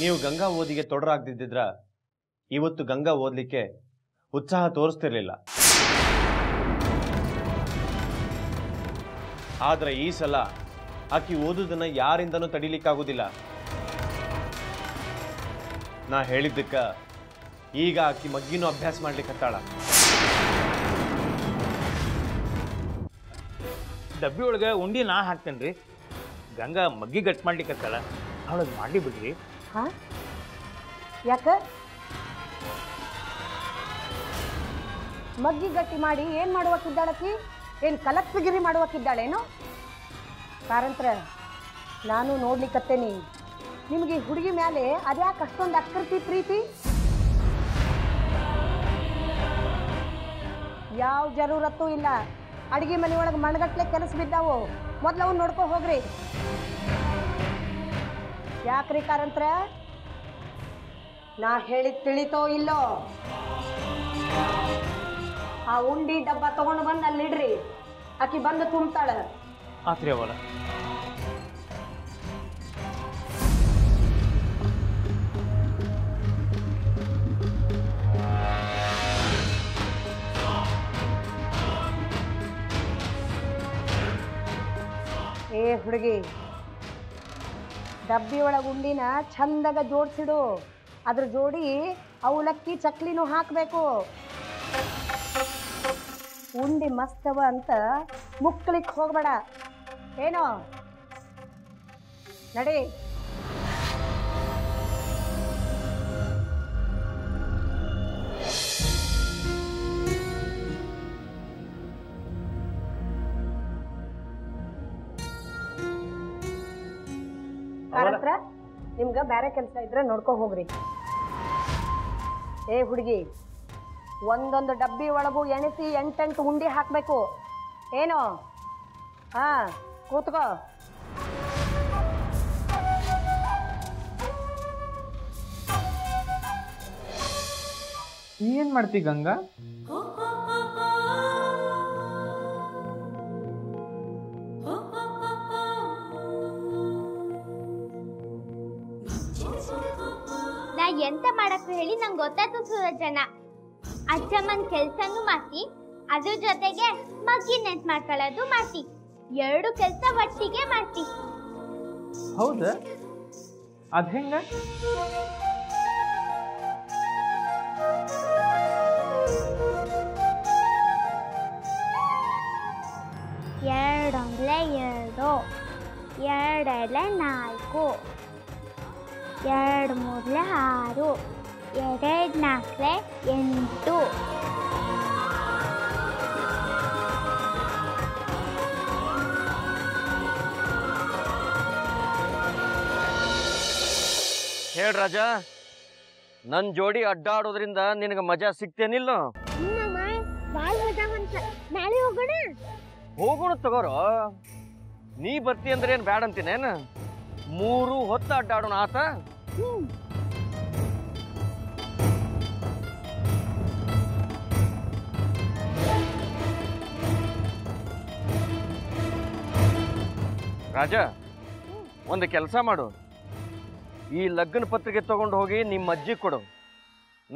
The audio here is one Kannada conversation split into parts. ನೀವು ಗಂಗಾ ಓದಿಗೆ ತೊಡರಾಗದಿದ್ದಿದ್ರೆ ಇವತ್ತು ಗಂಗಾ ಓದಲಿಕ್ಕೆ ಉತ್ಸಾಹ ತೋರಿಸ್ತಿರಲಿಲ್ಲ. ಆದರೆ ಈ ಸಲ ಆಕಿ ಓದುವುದನ್ನು ಯಾರಿಂದನೂ ತಡಿಲಿಕ್ಕಾಗೋದಿಲ್ಲ. ನಾ ಹೇಳಿದ್ದಕ್ಕೆ ಈಗ ಆಕಿ ಮಗ್ಗಿನೂ ಅಭ್ಯಾಸ ಮಾಡ್ಲಿಕ್ಕತ್ತಾಳ. ಡಬ್ಬಿ ಒಳಗೆ ಉಂಡಿ ನಾ ಹಾಕ್ತೇನೆ ರೀ. ಗಂಗಾ ಮಗ್ಗಿ ಗಟ್ ಮಾಡ್ಲಿಕ್ಕತ್ತಾಳ, ಅವಳದು ಮಾಡಲಿ ಬಿಡ್ರಿ. ಹಾಂ, ಯಾಕ ಮಗ್ಗಿ ಗಟ್ಟಿ ಮಾಡಿ ಏನು ಮಾಡುವಕ್ಕಿದ್ದಾಳಕ್ಕಿ? ಏನು ಕಲಕ್ತಗಿರಿ ಮಾಡುವಕ್ಕಿದ್ದಾಳೇನು? ಕಾರಂತ್ರ ನಾನು ನೋಡ್ಲಿಕ್ಕತ್ತೇನಿ, ನಿಮಗೆ ಹುಡುಗಿ ಮೇಲೆ ಅದ್ಯಾಕೆ ಅಷ್ಟೊಂದು ಅಕ್ಕರ್ತಿ ಪ್ರೀತಿ? ಯಾವ ಜರೂರತ್ತೂ ಇಲ್ಲ. ಅಡುಗೆ ಮನೆಯೊಳಗೆ ಮಣಗಟ್ಲೆ ಕೆಲಸ ಬಿದ್ದಾವು, ಮೊದಲು ಅವ್ನು ನೋಡ್ಕೊ ಹೋಗ್ರಿ. ಯಾಕ್ರಿ ಕಾರಂತ್ರ, ನಾ ಹೇಳಿ ತಿಳಿತೋ ಇಲ್ಲೋ? ಆ ಉಂಡಿ ಡಬ್ಬ ತಗೊಂಡು ಬಂದು ಅಲ್ಲಿಡ್ರಿ, ಆಕಿ ಬಂದು ತುಂಬ್ತಾಳ. ಆತ್ರಿ ಅವಳ ಏ ಹುಡುಗಿ, ಡಬ್ಬಿ ಒಳಗೆ ಉಂಡಿನ ಚಂದಾಗ ಜೋಡಿಸಿಡು. ಅದ್ರ ಜೋಡಿ ಅವಲಕ್ಕಿ ಚಕ್ಲಿನೂ ಹಾಕಬೇಕು. ಉಂಡಿ ಮಸ್ತವ ಅಂತ ಮುಕ್ಕಲಿಕ್ಕೆ ಹೋಗಬೇಡ. ಏನೋ ನಡಿ. ಕಾರಂತ್ರ, ನಿಮ್ಗೆ ಬೇರೆ ಕೆಲಸ ಇದ್ರೆ ನೋಡ್ಕೊ ಹೋಗ್ರಿ. ಏ ಹುಡುಗಿ, ಒಂದೊಂದು ಡಬ್ಬಿ ಒಳಗೂ ಎಣಿಸಿ ಎಂಟೆಂಟು ಉಂಡಿ ಹಾಕಬೇಕು. ಏನೋ? ಹಾಂ, ಕೂತ್ಕೋ. ಏನು ಮಾಡ್ತಿ ಗಂಗಾ? ನಾ ಎಂತ ಮಾಡಕ್ಕೆ ಹೇಳಿ ನಂಗೆ ಗೊತ್ತಾಯ್ತು ಸೂರಜನ. ಅಜ್ಜಮ್ಮನ ಕೆಲಸನೂ ಮಾಡ್ತಿ, ಅದ್ರ ಜೊತೆಗೆ ಮಗ್ಗಿ ನೆನ್ಪು ಮಾಡ್ಕೊಳ್ಳೋದು ಮಾಡ್ತಿ, ಎರಡು ಕೆಲಸ ಒಟ್ಟಿಗೆ ಮಾಡ್ತಿ. ಹೌದಾ? ಅದ ಹೆಂಗ? ಎರಡೊಂದ್ಲೆ ಎರಡು, ಎರಡೆಲೆ ನಾಲ್ಕು, ಎರಡು ಮೂರ್ಲೆ ಆರು, ಎರಡು ನಾಲ್ಕಲೆ ಎಂಟು. ಹೇಳ ರಾಜ, ನನ್ನ ಜೋಡಿ ಅಡ್ಡಾಡೋದ್ರಿಂದ ನಿನಗೆ ಮಜಾ ಸಿಗ್ತೇನಿಲ್ಲ? ಹೋಗೋಣ ತಗೋರೋ. ನೀ ಬರ್ತಿ ಅಂದ್ರೆ ಏನು ಬ್ಯಾಡ ಅಂತೀನೇನು? ಮೂರು ಹೊತ್ತು ಅಡ್ಡಾಡೋಣ ಆತ. ರಾಜ, ಒಂದು ಕೆಲಸ ಮಾಡು, ಈ ಲಗ್ನ ಪತ್ರಿಕೆ ತಗೊಂಡು ಹೋಗಿ ನಿಮ್ಮ ಅಜ್ಜಿ ಕೊಡು.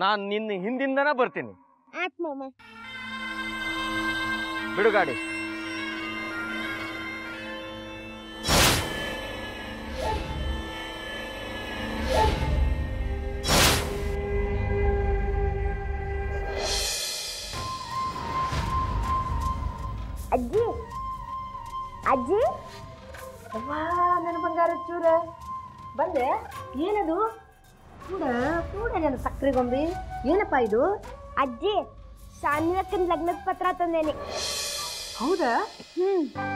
ನಾನು ನಿನ್ನ ಹಿಂದಿಂದನೇ ಬರ್ತೀನಿ. ಬಿಡು ಗಾಡಿ. ಅಜ್ಜಿ ಅಜ್ಜಿ, ವಾ ನನ್ನ ಬಂಗಾರ ಚೂರ ಬಂದೆ. ಏನದು ಕೂಡ ಕೂಡ ನನ್ನ ಸಕ್ಕರೆ ಗೊಂಬೆ? ಏನಪ್ಪ ಇದು? ಅಜ್ಜಿ, ಶಾನ್ವಕ್ಕನ ಲಗ್ನದ ಪತ್ರ ತಂದೇನೆ. ಹೌದಾ?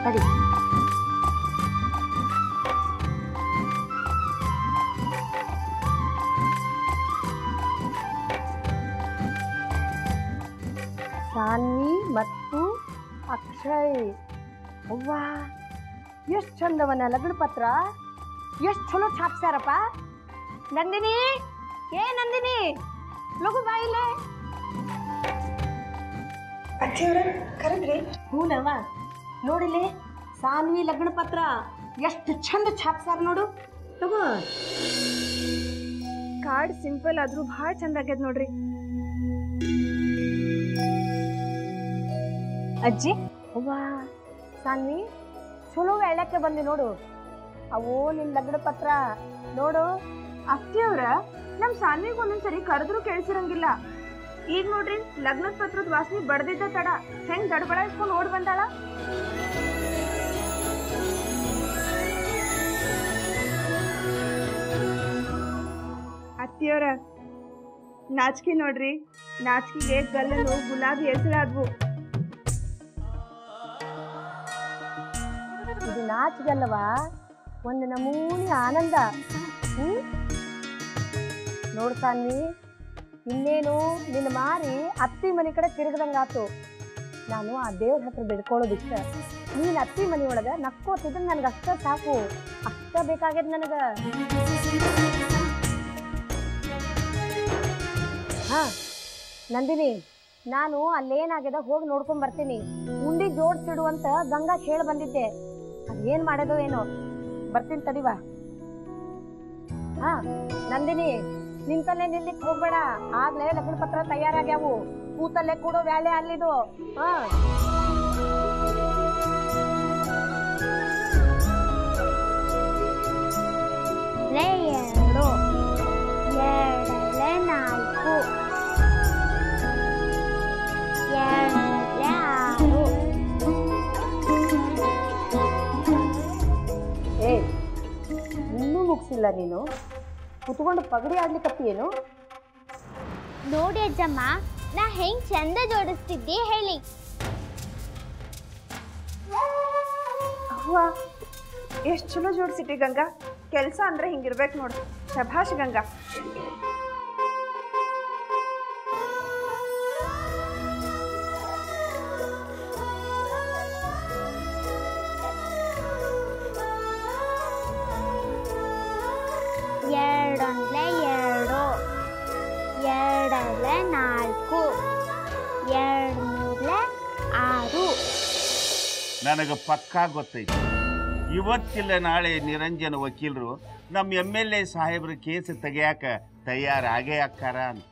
ಅಡಿ ಶಾನ್ವಿ ಮತ್ತು ಅಕ್ಷಯ್. ಅವ್ವಾ, ಎಷ್ಟು ಚಂದವನ ಲಗ್ನ ಪತ್ರ, ಎಷ್ಟು ಚಲೋ ಛಾಪ್ಸ್ಯಾರಪ್ಪ. ನಂದಿನಿ, ಏ ನಂದಿನಿ, ಲಗು ಬಾಯಿಲೆ. ಅಜ್ಜಿಯವ್ರ ಕರೆದ್ರಿ? ಹೂನವ, ನೋಡಿಲಿ ಸಾನ್ವಿ ಲಗ್ನ ಪತ್ರ ಎಷ್ಟು ಚಂದ ಛಾಪ್ಸ್ಯಾರ ನೋಡು. ತಗೋ. ಹಾಡ್ ಸಿಂಪಲ್ ಆದ್ರೂ ಭಾಳ ಚಂದ ಆಗ್ಯದ ನೋಡ್ರಿ. ಅಜ್ಜಿ ಅವ್ವಾ ಸಾನ್ವಿ ಚಲೋ ಹೇಳಕ್ಕೆ ಬಂದಿ ನೋಡು. ಅವೋ ನಿನ್ ಲಗ್ನ ಪತ್ರ ನೋಡು. ಅಕ್ಕಿಯವ್ರ ನಮ್ ಸಾನ್ವಿಗ್ ಒಂದೊಂದ್ಸರಿ ಕರೆದ್ರು ಕೇಳಿಸಿರಂಗಿಲ್ಲ. ಈಗ ನೋಡ್ರಿ ಲಗ್ನದ ಪತ್ರದ ವಾಸನೆ ಬಡದಿದ್ದ ತಡ ಹೆಂಗ್ ಗಡ್ಬಡಿಸ್ಕೊಂಡು ಓಡ್ ಬಂದಾಳ. ಅತ್ತಿಯವರ ನಾಚಿಕೆ ನೋಡ್ರಿ, ನಾಚಿಕೆಗೆ ಗಲ್ಲನು ಗುಲಾಬಿ ಹೆಸರಾದ್ವು. ಇದು ನಾಚಿಕೆ ಅಲ್ಲವಾ, ಒಂದು ನಮೂನಿ ಆನಂದ. ನೋಡ್ತಾನಿ ಇನ್ನೇನು ನಿನ್ನ ಮಾರಿ ಅತ್ತಿ ಮನೆ ಕಡೆ ತಿರುಗದಂಗಾತು. ನಾನು ಆ ದೇವ್ರ ಹತ್ರ ಬಿಡ್ಕೊಳ್ಳೋದಿಷ್ಟ, ನೀನ್ ಅತ್ತಿ ಮನೆ ಒಳಗ ನಕ್ಕೋತಿದ್ರೆ ನನ್ಗಷ್ಟ ಸಾಕು. ಅಷ್ಟ ಬೇಕಾಗ್ಯದ ನನಗ. ಹಾ ನಂದಿನಿ, ನಾನು ಅಲ್ಲೇನಾಗ್ಯದ ಹೋಗಿ ನೋಡ್ಕೊಂಡ್ ಬರ್ತೀನಿ. ಮುಂದೆ ಜೋಡ್ಸಿಡುವಂತ ಗಂಗಾ ಹೇಳಿ ಬಂದಿದ್ದೆ, ಅದೇನ್ ಮಾಡೋದು ಏನೋ. ಬರ್ತೀನಿ ತಡಿವಾ. ಹಾ ನಂದಿನಿ, ನಿಂತಲ್ಲೇ ನಿಲ್ಲಿಕ್ ಹೋಗ್ಬೇಡ. ಆಗ್ಲೇ ಲಗ್ನ ಪತ್ರ ತಯಾರಾಗ್ಯಾವು, ಕೂತಲ್ಲೇ ಕೂಡೋ ವ್ಯಾಲೆ ಅಲ್ಲಿದು. ಹಾ ಮುಗಿಸಿಲ್ಲ, ನೀನು ಕುತ್ಕೊಂಡು ಪಗಡಿ ಆಡ್ಲಿಕ್ಕತ್ತಿ ಏನು? ನೋಡಿ ಅಜ್ಜಮ್ಮ, ನಾ ಹೆಂಗ್ ಚಂದ ಜೋಡಿಸ್ತಿದ್ದೆ ಹೇಳಿ. ಎಷ್ಟು ಚಲೋ ಜೋಡಿಸಿಟ್ಟಿ ಗಂಗಾ. ಕೆಲಸ ಅಂದ್ರೆ ಹಿಂಗಿರ್ಬೇಕು ನೋಡು. ಶಭಾಷ್ ಗಂಗಾ. ಎರಡೊಂದ್ಲೆ ಎರಡು, ಎರಡಲೆ ನಾಲ್ಕು, ಎರಡು ಮೂರ್ಲೆ ಆರು. ನನಗೆ ಪಕ್ಕಾ ಗೊತ್ತೈತಿ, ಇವತ್ತಿಲ್ಲ ನಾಳೆ ನಿರಂಜನ ವಕೀಲರು ನಮ್ಮ MLA ಸಾಹೇಬ್ರ ಕೇಸ್ ತೆಗೆಯಾಕ ತಯಾರಾಗೇ ಆಗ್ತಾರ ಅಂತ.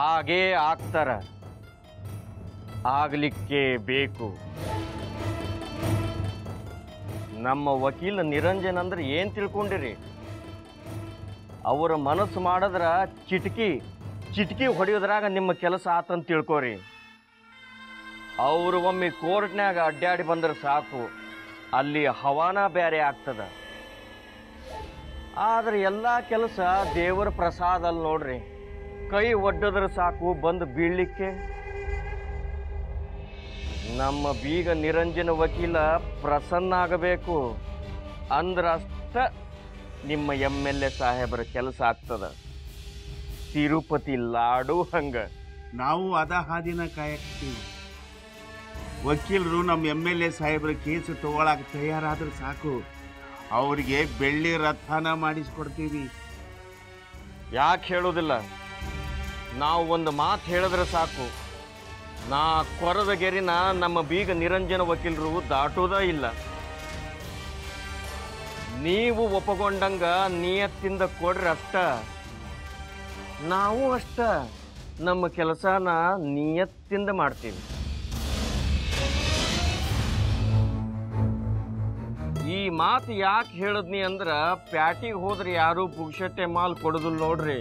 ಆಗ್ತಾರ, ಆಗ್ಲಿಕ್ಕೆ ಬೇಕು. ನಮ್ಮ ವಕೀಲ ನಿರಂಜನ್ ಅಂದ್ರೆ ಏನು ತಿಳ್ಕೊಂಡಿರಿ? ಅವರ ಮನಸ್ಸು ಮಾಡಿದ್ರ ಚಿಟಕಿ ಚಿಟಕಿ ಹೊಡೆಯೋದ್ರಾಗ ನಿಮ್ಮ ಕೆಲಸ ಆತಂತ ತಿಳ್ಕೊರಿ. ಅವರು ಒಮ್ಮೆ ಕೋರ್ಟ್ನಾಗ ಅಡ್ಡಾಡಿ ಬಂದ್ರೆ ಸಾಕು, ಅಲ್ಲಿ ಹವಾನ ಬೇರೆ ಆಗ್ತದ. ಆದ್ರೆ ಎಲ್ಲ ಕೆಲಸ ದೇವರ ಪ್ರಸಾದ ಅಲ್ಲಿ ನೋಡ್ರಿ. ಕೈ ಒಡ್ಡದ್ರೆ ಸಾಕು ಬಂದು ಬೀಳ್ಲಿಕ್ಕೆ. ನಮ್ಮ ಬೀಗ ನಿರಂಜನ ವಕೀಲ ಪ್ರಸನ್ನ ಆಗಬೇಕು ಅಂದ್ರಷ್ಟ ನಿಮ್ಮ MLA ಸಾಹೇಬ್ರ ಕೆಲಸ ಆಗ್ತದ. ತಿರುಪತಿ ಲಾಡು ಹಂಗ ನಾವು ಅದ ಹಾದಿನ ಕಾಯಕ್ತೀವಿ. ವಕೀಲರು ನಮ್ಮ MLA ಸಾಹೇಬ್ರ ಕೇಸು ತಗೊಳಕ್ಕೆ ತಯಾರಾದ್ರೆ ಸಾಕು, ಅವ್ರಿಗೆ ಬೆಳ್ಳಿ ರಥನ ಮಾಡಿಸ್ಕೊಡ್ತೀವಿ. ಯಾಕೆ ಹೇಳೋದಿಲ್ಲ? ನಾವು ಒಂದು ಮಾತು ಹೇಳಿದ್ರೆ ಸಾಕು, ನಾ ಕೊರದ ಗೆರಿನ ನಮ್ಮ ಬೀಗ ನಿರಂಜನ ವಕೀಲರು ದಾಟೋದೇ ಇಲ್ಲ. ನೀವು ಒಪ್ಪಗೊಂಡಂಗ ನಿಯತ್ತಿಂದ ಕೊಡ್ರಿ ಅಷ್ಟ. ನಾವು ಅಷ್ಟ ನಮ್ಮ ಕೆಲಸನ ನಿಯತ್ತಿಂದ ಮಾಡ್ತೀವಿ. ಈ ಮಾತು ಯಾಕೆ ಹೇಳಿದ್ನಿ ಅಂದ್ರ, ಪ್ಯಾಟಿಗೆ ಹೋದ್ರೆ ಯಾರು ಪುಕ್ಷಟ್ಟೆ ಮಾಲ್ ಕೊಡೋದಿಲ್ಲ ನೋಡ್ರಿ.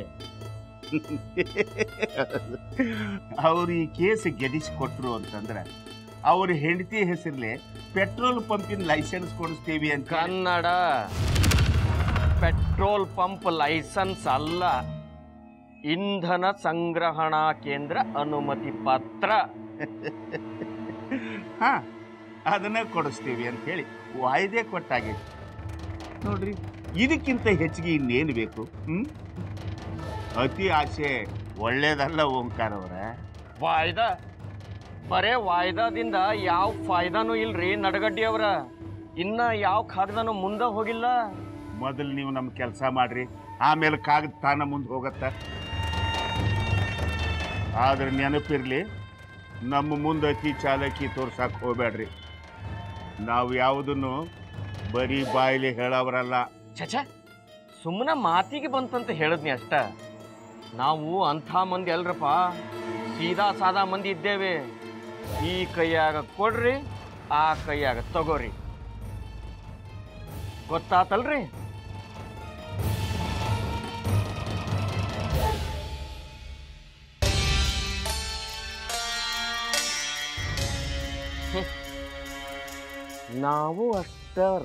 ಅವ್ರು ಈ ಕೇಸ್ ಗೆದಿಸಿಕೊಟ್ರು ಅಂತಂದ್ರೆ ಅವ್ರ ಹೆಂಡತಿ ಹೆಸರ್ಲೆ ಪೆಟ್ರೋಲ್ ಪಂಪಿನ ಲೈಸೆನ್ಸ್ ಕೊಡಿಸ್ತೀವಿ ಅಂತ. ಕನ್ನಡ ಪೆಟ್ರೋಲ್ ಪಂಪ್ ಲೈಸೆನ್ಸ್ ಅಲ್ಲ, ಇಂಧನ ಸಂಗ್ರಹಣಾ ಕೇಂದ್ರ ಅನುಮತಿ ಪತ್ರ. ಹಾ, ಅದನ್ನ ಕೊಡಿಸ್ತೀವಿ ಅಂತ ಹೇಳಿ ವಾಯ್ದೆ ಕೊಟ್ಟಾಗಿದೆ ನೋಡ್ರಿ. ಇದಕ್ಕಿಂತ ಹೆಚ್ಚಿಗೆ ಇನ್ನೇನು ಬೇಕು? ಅತಿ ಆಸೆ ಒಳ್ಳೇದಲ್ಲ ಓಂಕಾರ ಅವರ. ವಾಯ್ದಾ ಬರೇ ವಾಯ್ದಾದಿಂದ ಯಾವ ಫಾಯ್ದಾನೂ ಇಲ್ರಿ ನಡಗಡ್ಡಿಯವ್ರ. ಇನ್ನ ಯಾವ ಕಾಗದನೂ ಮುಂದೆ ಹೋಗಿಲ್ಲ. ಮೊದಲು ನೀವು ನಮ್ಮ ಕೆಲಸ ಮಾಡ್ರಿ, ಆಮೇಲೆ ಕಾಗದ ತಾನ ಮುಂದೆ ಹೋಗತ್ತ. ಆದ್ರೆ ನೆನಪಿರ್ಲಿ, ನಮ್ಮ ಮುಂದೆ ಅತಿ ಚಾಲಕಿ ತೋರ್ಸಕ್ಕೆ ಹೋಗ್ಬೇಡ್ರಿ. ನಾವು ಯಾವುದನ್ನು ಬರೀ ಬಾಯಲ್ಲಿ ಹೇಳೋವ್ರಲ್ಲ. ಚಚಾ ಸುಮ್ಮನೆ ಮಾತಿಗೆ ಬಂತಂತ ಹೇಳಿದ್ನಿ ಅಷ್ಟ. ನಾವು ಅಂಥ ಮಂದಿ ಅಲ್ರಪ್ಪ, ಸೀದಾ ಸಾದಾ ಮಂದಿ ಇದ್ದೇವೆ. ಈ ಕೈಯಾಗ ಕೊಡ್ರಿ, ಆ ಕೈಯಾಗ ತಗೋರಿ, ಗೊತ್ತಾತಲ್ರಿ? ನಾವು ಅಷ್ಟ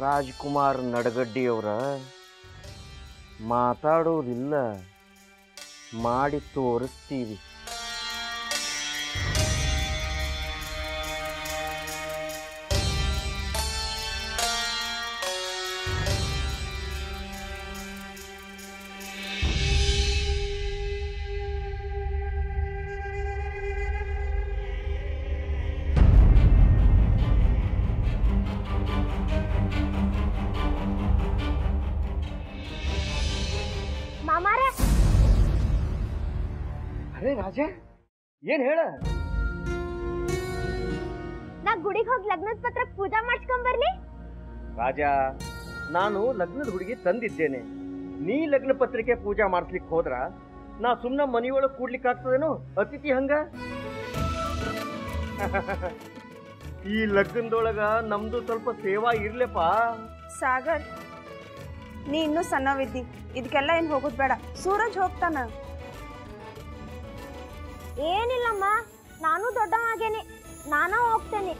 ರಾಜ್ಕುಮಾರ್ ನಡಗಡ್ಡಿಯವರ ಮಾತಾಡೋದಿಲ್ಲ, ಮಾಡಿ ತೋರಿಸ್ತೀವಿ. ಏನ್ ಹೇಳ, ನಾ ಗುಡಿಗೆ ಹೋಗಿ ಲಗ್ನದ ಪತ್ರ ಪೂಜಾ ಮಾಡಿಸ್ಕೊಂಡ್ ಬರ್ಲಿ? ರಾಜ, ನಾನು ಲಗ್ನದ ಹುಡುಗಿ ತಂದಿದ್ದೇನೆ. ನೀ ಲಗ್ನ ಪತ್ರಿಕೆ ಪೂಜಾ ಮಾಡಿಸ್ಲಿಕ್ಕೆ ಹೋದ್ರ ನಾ ಸುಮ್ನ ಮನೆಯೊಳಗೆ ಕೂಡ್ಲಿಕ್ಕೆ ಆಗ್ತದೇನು? ಅತಿಥಿ ಹಂಗ. ಈ ಲಗ್ನದೊಳಗ ನಮ್ದು ಸ್ವಲ್ಪ ಸೇವಾ ಇರ್ಲೆಪ್ಪ. ಸಾಗರ್, ನೀ ಇನ್ನೂ ಸಣ್ಣವಿದ್ದಿ, ಇದಕ್ಕೆಲ್ಲ ಏನ್ ಹೋಗೋದ್ ಬೇಡ. ಸೂರಜ್ ಹೋಗ್ತಾನ? ಏನಿಲ್ಲಮ್ಮ, ನಾನು ದೊಡ್ಡ ಹಾಗೇನೆ, ನಾನು ಹೋಗ್ತೇನೆ.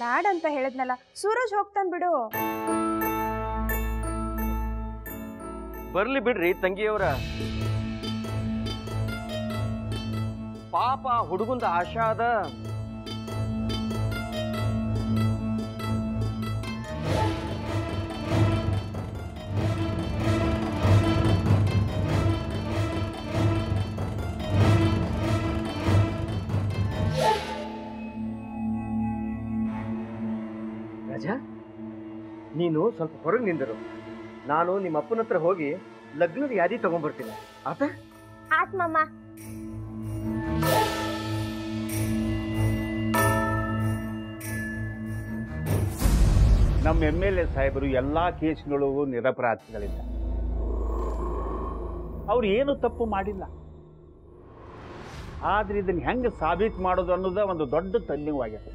ಬ್ಯಾಡ್ ಅಂತ ಹೇಳಿದ್ನಲ್ಲ, ಸೂರಜ್ ಹೋಗ್ತಾನೆ ಬಿಡು. ಬರ್ಲಿ ಬಿಡ್ರಿ ತಂಗಿಯವರ. ಪಾಪ ಹುಡುಗಂದ ಆಶಾ ಅದ. ನೀನು ಸ್ವಲ್ಪ ಹೊರಗೆ ನಿಂದರು, ನಾನು ನಿಮ್ಮ ಅಪ್ಪನ ಹತ್ರ ಹೋಗಿ ಲಗ್ನದ ಯಾದಿ ತಗೊಂಡ್ಬರ್ತೀನಿ. ಆತ ಆತ್ಮಮ್ಮ. ನಮ್ಮ MLA ಸಾಹೇಬರು ಎಲ್ಲಾ ಕೇಸ್ಗಳು ನಿರಪರಾಧಿಗಳಿಂದ, ಅವ್ರು ಏನು ತಪ್ಪು ಮಾಡಿಲ್ಲ. ಆದ್ರೆ ಇದನ್ನ ಹೆಂಗೆ ಸಾಬೀತು ಮಾಡೋದು ಅನ್ನೋದ ಒಂದು ದೊಡ್ಡ ತನ್ನಿವಾಗಿದೆ.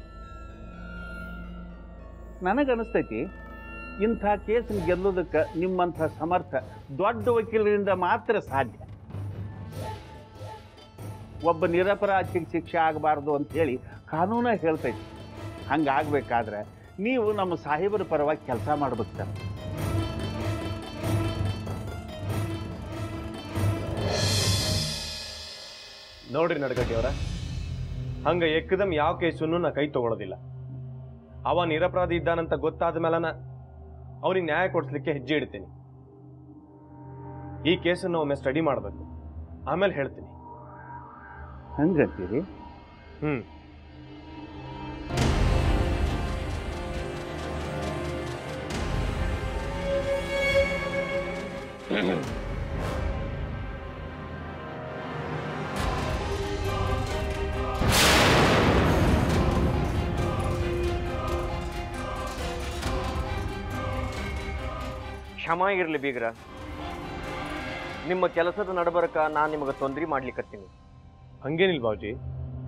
ನನಗನ್ನಿಸ್ತೈತಿ ಇಂಥ ಕೇಸನ್ನು ಗೆಲ್ಲೋದಕ್ಕೆ ನಿಮ್ಮಂಥ ಸಮರ್ಥ ದೊಡ್ಡ ವಕೀಲರಿಂದ ಮಾತ್ರ ಸಾಧ್ಯ. ಒಬ್ಬ ನಿರಪರಾಧಿಗೆ ಶಿಕ್ಷೆ ಆಗಬಾರ್ದು ಅಂಥೇಳಿ ಕಾನೂನ ಹೇಳ್ತೈತಿ. ಹಂಗಾಗಬೇಕಾದ್ರೆ ನೀವು ನಮ್ಮ ಸಾಹೇಬರ ಪರವಾಗಿ ಕೆಲಸ ಮಾಡಬೇಕು ಸರ್. ನೋಡ್ರಿ ನಡಗಟ್ಟಿಯವರ, ಹಂಗೆ ಎಕ್ಕದಮ್ ಯಾವ ಕೇಸನ್ನು ನಾ ಕೈ ತಗೊಳ್ಳೋದಿಲ್ಲ. ಅವ ನಿರಪರಾಧಿ ಇದ್ದಾನಂತ ಗೊತ್ತಾದ ಮೇಲೆ ಅವನಿಗೆ ನ್ಯಾಯ ಕೊಡಿಸ್ಲಿಕ್ಕೆ ಹೆಜ್ಜೆ ಇಡ್ತೀನಿ. ಈ ಕೇಸನ್ನು ಒಮ್ಮೆ ಸ್ಟಡಿ ಮಾಡಬೇಕು, ಆಮೇಲೆ ಹೇಳ್ತೀನಿ. ಹಂಗಂತೀರಿ? ಕ್ಷಮ ಇರಲಿ ಬೀಗ್ರ, ನಿಮ್ಮ ಕೆಲಸದ ನಡಬರಕ ನಾನು ನಿಮಗೆ ತೊಂದರೆ ಮಾಡ್ಲಿಕ್ಕತ್ತೀನಿ. ಹಂಗೇನಿಲ್ಲ ಬಾಬುಜಿ,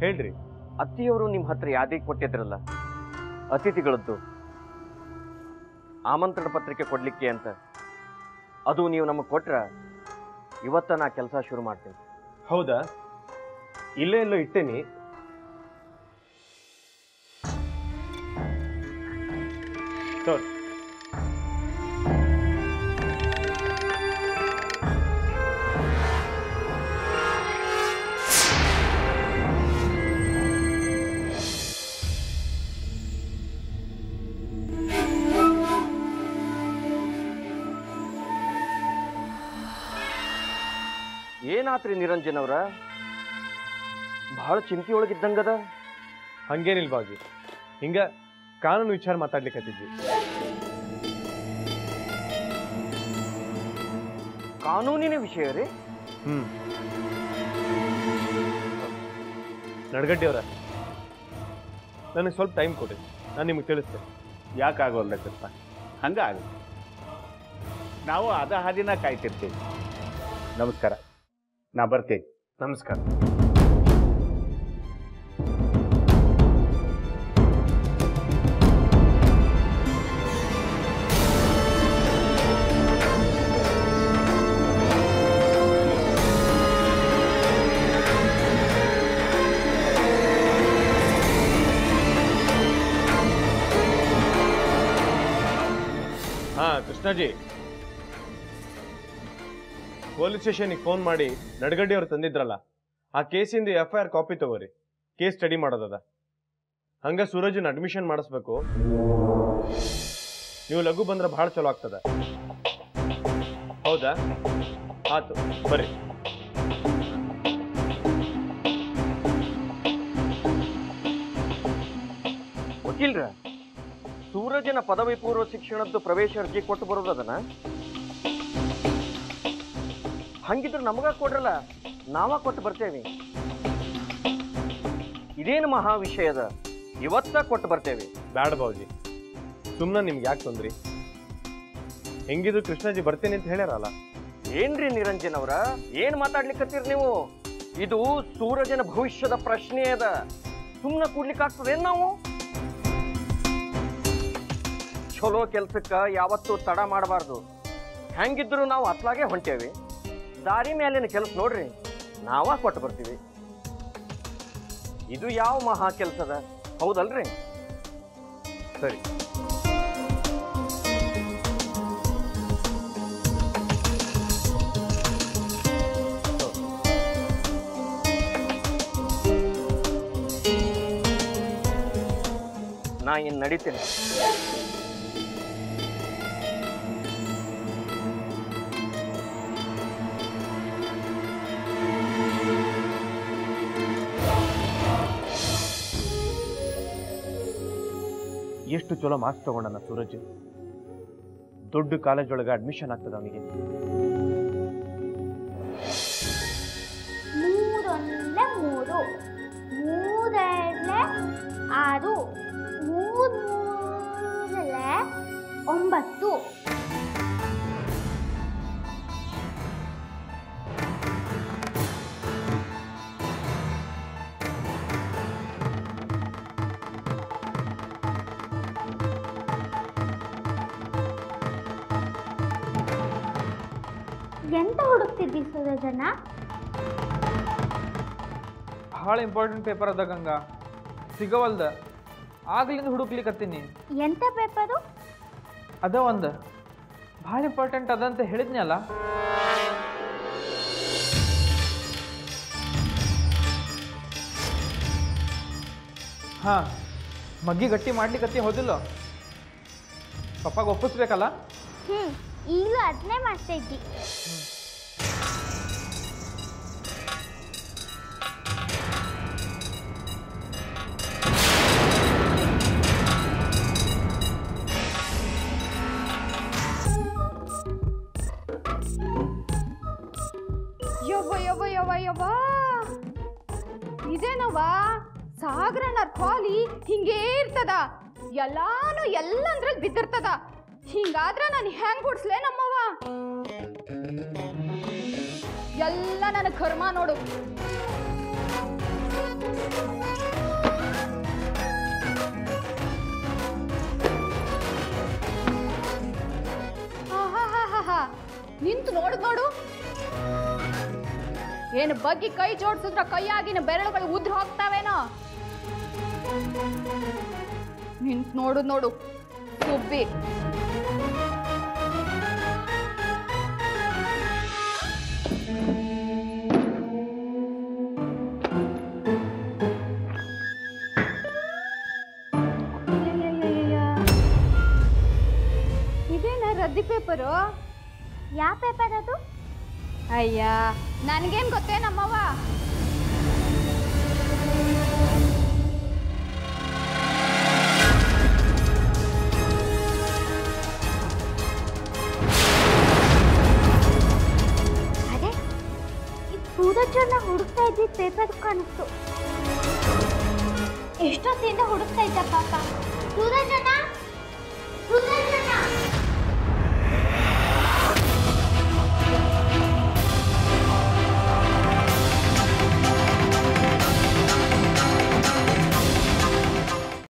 ಹೇಳ್ರಿ. ಅತ್ತಿಯವರು ನಿಮ್ಮ ಹತ್ರ ಯಾದಿ ಕೊಟ್ಟಿದ್ರಲ್ಲ ಅತಿಥಿಗಳದ್ದು ಆಮಂತ್ರಣ ಪತ್ರಿಕೆ ಕೊಡಲಿಕ್ಕೆ ಅಂತ, ಅದು ನೀವು ನಮಗೆ ಕೊಟ್ರ ಇವತ್ತ ನಾ ಕೆಲಸ ಶುರು ಮಾಡ್ತೀನಿ. ಹೌದಾ? ಇಲ್ಲೇ ಎಲ್ಲೋ ಇಟ್ಟೇನಿ. ಸರಿ, ಏನಾತ್ರಿ ನಿರಂಜನ್ ಅವರ, ಬಹಳ ಚಿಂತೆಯೊಳಗಿದ್ದಂಗದ? ಹಂಗೇನಿಲ್ಲ ಬಾಬಿ, ಹಿಂಗ ಕಾನೂನು ವಿಚಾರ ಮಾತಾಡ್ಲಿಕ್ಕತ್ತಿದ್ವಿ. ಕಾನೂನಿನ ವಿಷಯ ರೀ? ನಡಗಡ್ಡಿಯವರ, ನನಗೆ ಸ್ವಲ್ಪ ಟೈಮ್ ಕೊಡಿ, ನಾನು ನಿಮಗೆ ತಿಳಿಸ್ತೇನೆ. ಯಾಕಾಗೋಲ್ಲಪ್ಪ ಹಂಗಾಗಿ ನಾವು ಅದ ಹಾದಿನ ಕಾಯ್ತಿರ್ತೀವಿ. ನಮಸ್ಕಾರ, ನಾ ಬರ್ತೀನಿ. ನಮಸ್ಕಾರ. ಕೃಷ್ಣಾಜಿ, ಪೊಲೀಸ್ ಸ್ಟೇಷನ್ಗೆ ಫೋನ್ ಮಾಡಿ ನಡಗಡ್ಡಿ ಅವ್ರು ತಂದಿದ್ರಲ್ಲ, ಆ ಕೇಸಿಂದ FIR ಕಾಪಿ ತಗೋರಿ. ಕೇಸ್ ಸ್ಟಡಿ ಮಾಡೋದದ. ಹಂಗ ಸೂರಜನ ಅಡ್ಮಿಷನ್ ಮಾಡಿಸ್ಬೇಕು. ನೀವು ಲಘು ಬಂದ್ರೆ ಭಾಳ ಚಲೋ ಆಗ್ತದ. ಹೌದಾ? ಆತು ಬರ್ರಿ. ವಕೀಲ್ರ, ಸೂರಜನ ಪದವಿ ಪೂರ್ವ ಶಿಕ್ಷಣದ್ದು ಪ್ರವೇಶ ಅರ್ಜಿ ಕೊಟ್ಟು ಬರೋದದನ? ಹಂಗಿದ್ರೆ ನಮಗ ಕೊಡ್ರಲ್ಲ, ನಾವ ಕೊಟ್ಟು ಬರ್ತೇವೆ. ಇದೇನು ಮಹಾ ವಿಷಯದ, ಇವತ್ತ ಕೊಟ್ಟು ಬರ್ತೇವೆ. ಬ್ಯಾಡ ಬಾಬುಜಿ, ಸುಮ್ಮನೆ ನಿಮ್ಗೆ ಯಾಕೆ ತೊಂದ್ರಿ? ಹೆಂಗಿದ್ರು ಕೃಷ್ಣಾಜಿ ಬರ್ತೀನಿ ಅಂತ ಹೇಳ್ಯಾರಲ್ಲ. ಏನ್ರಿ ನಿರಂಜನ್ ಅವರ, ಏನ್ ಮಾತಾಡ್ಲಿಕ್ಕತ್ತೀರಿ ನೀವು? ಇದು ಸೂರಜನ ಭವಿಷ್ಯದ ಪ್ರಶ್ನೆ ಅದ. ಸುಮ್ಮನೆ ಕೂಡ್ಲಿಕ್ಕಾಗ್ತದೇನು? ನಾವು ಚಲೋ ಕೆಲ್ಸಕ್ಕೆ ಯಾವತ್ತೂ ತಡ ಮಾಡಬಾರ್ದು. ಹೆಂಗಿದ್ರು ನಾವು ಅತ್ಲಾಗೆ ಹೊಂಟೇವಿ. ದಾರಿ ಮೇಲಿನ ಕೆಲಸ ನೋಡ್ರಿ, ನಾವ ಕೊಟ್ಟು ಬರ್ತೀವಿ. ಇದು ಯಾವ ಮಹಾ ಕೆಲಸದ, ಹೌದಲ್ರಿ? ಸರಿ, ನಾ ಇನ್ನು ನಡೀತೇನೆ. ಎಷ್ಟು ಚಲೋ ಮಾರ್ಕ್ಸ್ ತಗೊಂಡನ ಸೂರಜ್. ದೊಡ್ಡ ಕಾಲೇಜ್ ಒಳಗೆ ಅಡ್ಮಿಷನ್ ಆಗ್ತದ ಅವನಿಗೆ. ಮೂರು 9 ಎಂತ ಹುಡುಕ್ತಿದ್ದಿ ಸೂರಜನ? ಬಹಳ ಇಂಪಾರ್ಟೆಂಟ್ ಪೇಪರ್ ಅದ ಗಂಗಾ, ಸಿಗವಲ್ದ. ಆಗ್ಲಿಂದ ಹುಡುಕ್ಲಿಕ್ಕತ್ತೀನಿ. ಎಂತ ಪೇಪರು ಅದ? ಒಂದು ಭಾಳ ಇಂಪಾರ್ಟೆಂಟ್ ಅದ ಅಂತ ಹೇಳಿದ್ನಲ್ಲ. ಹಾ, ಮಗ್ಗಿ ಗಟ್ಟಿ ಮಾಡ್ಲಿಕ್ಕತ್ತಿ ಹೋದಿಲ್ಲ? ಪಪ್ಪಾಗ ಒಪ್ಪಿಸ್ಬೇಕಲ್ಲ. ಈಗಲೂ ಅದನ್ನೇ ಮಾಡ್ತಾ ಇದ್ದಿ. ಇದೇನವಾ ಸಾಗರನ ಖಾಲಿ ಹಿಂಗೇ ಇರ್ತದ, ಎಲ್ಲಾನು ಎಲ್ಲಂದ್ರಲ್ಲಿ ಬಿದ್ದಿರ್ತದ. ಹಿಂಗಾದ್ರೆ ನಾನು ಹೆಂಗ್ ಗುಡ್ಸ್ಲೆ ನಮ್ಮವ್ವ? ಎಲ್ಲ ನನ್ನ ಕರ್ಮ ನೋಡು. ನಿಂತು ನೋಡು ನೋಡು, ಏನು ಬಗ್ಗಿ ಕೈ ಜೋಡಿಸಿದ್ರ ಕೈಯಾಗಿನ ಬೆರಳುಗಳು ಉದ್ರ ಹೋಗ್ತಾವೇನೋ. ನಿಂತು ನೋಡು ನೋಡು ಸುಬ್ಬಿ. ಇದೇನ ರದ್ದಿ ಪೇಪರು? ಯಾವ ಪೇಪರ್ ಅದು? ಅಯ್ಯ, ನನ್ಗೇನ್ ಗೊತ್ತೇ ನಮ್ಮವ್ವ. ಅದೇ ಸೂರಜನ್ನ ಹುಡುಕ್ತಾ ಇದ್ದ ಪೇಪರ್ ಕಾಣಿಸ್ತು. ಎಷ್ಟೊತ್ತಿಂದ ಹುಡುಕ್ತಾ ಇದ್ದ ಪಾಪ ಸೂರಜನ್ನ?